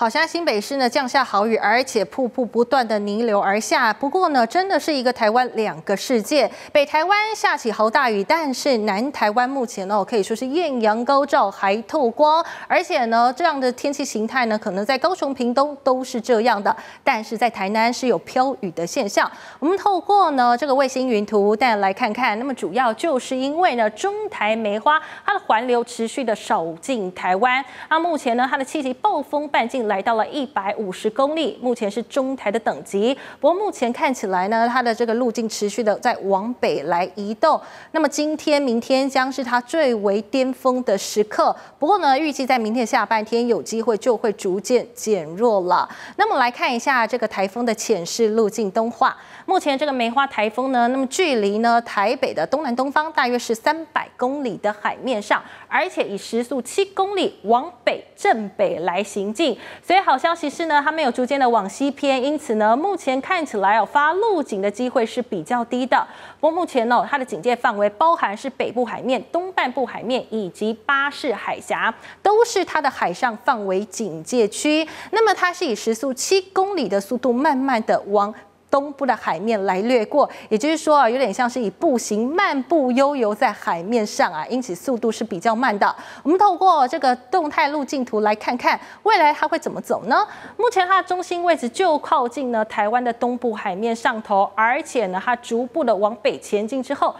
好，现在新北市呢降下豪雨，而且瀑布不断的泥流而下。不过呢，真的是一个台湾两个世界。北台湾下起豪大雨，但是南台湾目前呢可以说是艳阳高照，还透光。而且呢，这样的天气形态呢，可能在高雄、屏东都是这样的，但是在台南是有飘雨的现象。我们透过呢这个卫星云图，带来看看。那么主要就是因为呢中台梅花它的环流持续的扫进台湾。那目前呢它的气息暴风半径来到了150公里，目前是中台的等级。不过目前看起来呢，它的这个路径持续的在往北来移动。那么今天、明天将是它最为巅峰的时刻。不过呢，预计在明天下半天有机会就会逐渐减弱了。那么来看一下这个台风的潜势路径东化。目前这个梅花台风呢，那么距离呢台北的东南东方大约是300公里的海面上，而且以时速7公里往北正北来行进。所以好消息是呢，它没有逐渐的往西偏，因此呢，目前看起来发路警的机会是比较低的。不过目前呢，它的警戒范围包含是北部海面、东半部海面以及巴士海峡，都是它的海上范围警戒区。那么它是以时速7公里的速度，慢慢的往东部的海面来掠过，也就是说有点像是以步行漫步悠游在海面上啊，因此速度是比较慢的。我们透过这个动态路径图来看看未来它会怎么走呢？目前它的中心位置就靠近呢台湾的东部海面上头，而且呢它逐步的往北前进之后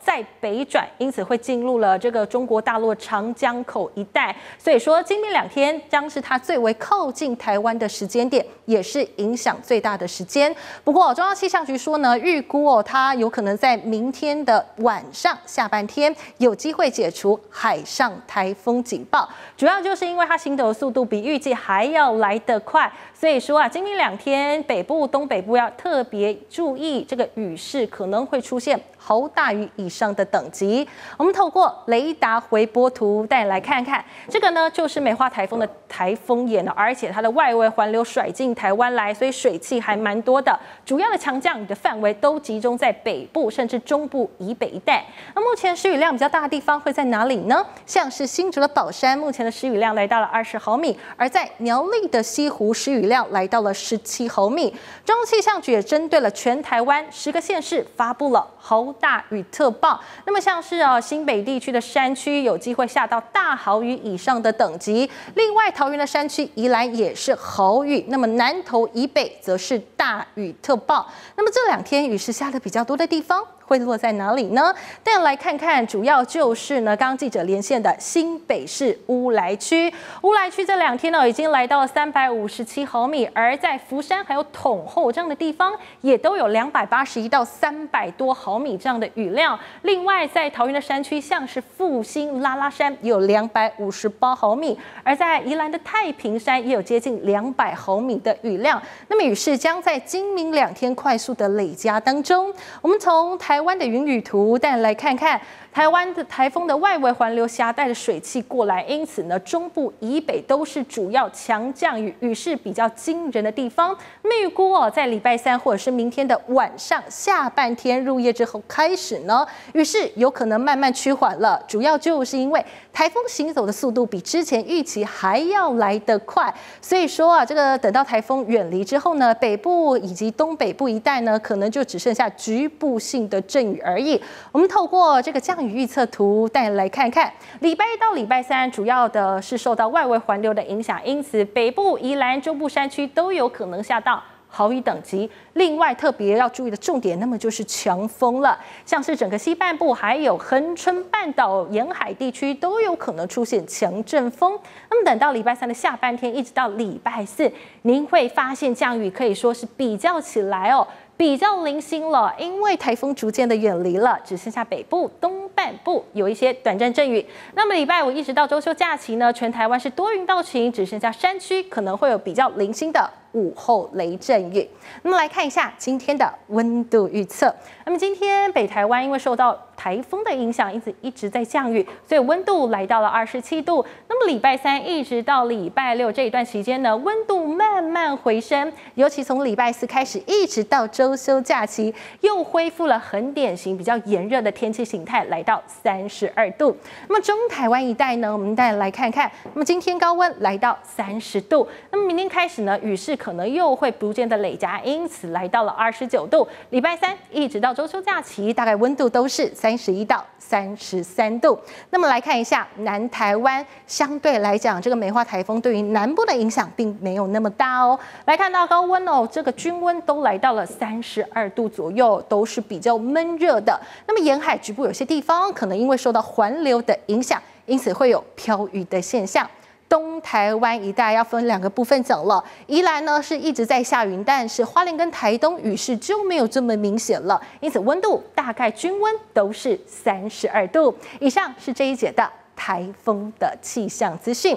再北转，因此会进入了这个中国大陆长江口一带。所以说，今明两天将是它最为靠近台湾的时间点，也是影响最大的时间。不过，中央气象局说呢，预估它有可能在明天的晚上下半天有机会解除海上台风警报，主要就是因为它行走的速度比预计还要来得快。所以说啊，今明两天北部、东北部要特别注意这个雨势可能会出现豪大雨以上的等级。我们透过雷达回波图带来看看，这个呢就是梅花台风的台风眼了，而且它的外围环流甩进台湾来，所以水汽还蛮多的。主要的强降雨的范围都集中在北部甚至中部以北一带。那目前时雨量比较大的地方会在哪里呢？像是新竹的宝山，目前的时雨量来到了20毫米，而在苗栗的西湖，时雨量来到了17毫米。中央气象局也针对了全台湾10个县市发布了豪大雨特报。那么像是新北地区的山区有机会下到大豪雨以上的等级，另外桃园的山区、宜兰也是豪雨，那么南投以北则是大雨特报。那么这两天雨是下的比较多的地方会落在哪里呢？但来看看，主要就是呢，刚刚记者连线的新北市乌来区。乌来区这两天呢，已经来到了357毫米，而在福山还有统后这样的地方，也都有281到300多毫米这样的雨量。另外，在桃园的山区，像是复兴拉拉山也有258毫米，而在宜兰的太平山也有接近200毫米的雨量。那么雨势将在今明两天快速的累加当中，我们从台湾的云雨图带来看看，台湾的台风的外围环流携带的水汽过来，因此呢，中部以北都是主要强降雨、雨势比较惊人的地方。预估在礼拜三或者是明天的晚上下半天入夜之后开始呢，雨势有可能慢慢趋缓了，主要就是因为台风行走的速度比之前预期还要来得快，所以说啊，这个等到台风远离之后呢，北部以及东北部一带呢，可能就只剩下局部性的阵雨而已。我们透过这个降雨预测图带来看看，礼拜一到礼拜三主要的是受到外围环流的影响，因此北部、宜兰、中部山区都有可能下到豪雨等级。另外特别要注意的重点，那么就是强风了，像是整个西半部还有恒春半岛沿海地区都有可能出现强阵风。那么等到礼拜三的下半天一直到礼拜四，您会发现降雨可以说是比较起来比较零星了，因为台风逐渐的远离了，只剩下北部、东半部有一些短暂阵雨。那么礼拜五一直到周休假期呢，全台湾是多云到晴，只剩下山区可能会有比较零星的午后雷阵雨。那么来看一下今天的温度预测。那么今天北台湾因为受到台风的影响，一直在降雨，所以温度来到了27度。那么礼拜三一直到礼拜六这一段时间呢，温度慢慢回升，尤其从礼拜四开始，一直到周休假期，又恢复了很典型比较炎热的天气形态，来到32度。那么中台湾一带呢，我们再来看看，那么今天高温来到30度，那么明天开始呢，雨势可能又会逐渐的累加，因此来到了29度。礼拜三一直到周休假期，大概温度都是31到33度。那么来看一下南台湾，相对来讲，这个梅花台风对于南部的影响并没有那么大哦。来看到高温哦，这个均温都来到了32度左右，都是比较闷热的。那么沿海局部有些地方可能因为受到环流的影响，因此会有飘雨的现象。东台湾一带要分两个部分讲了，宜兰呢是一直在下雨，但是花莲跟台东雨势就没有这么明显了，因此温度大概均温都是32度。以上是这一节的台风的气象资讯。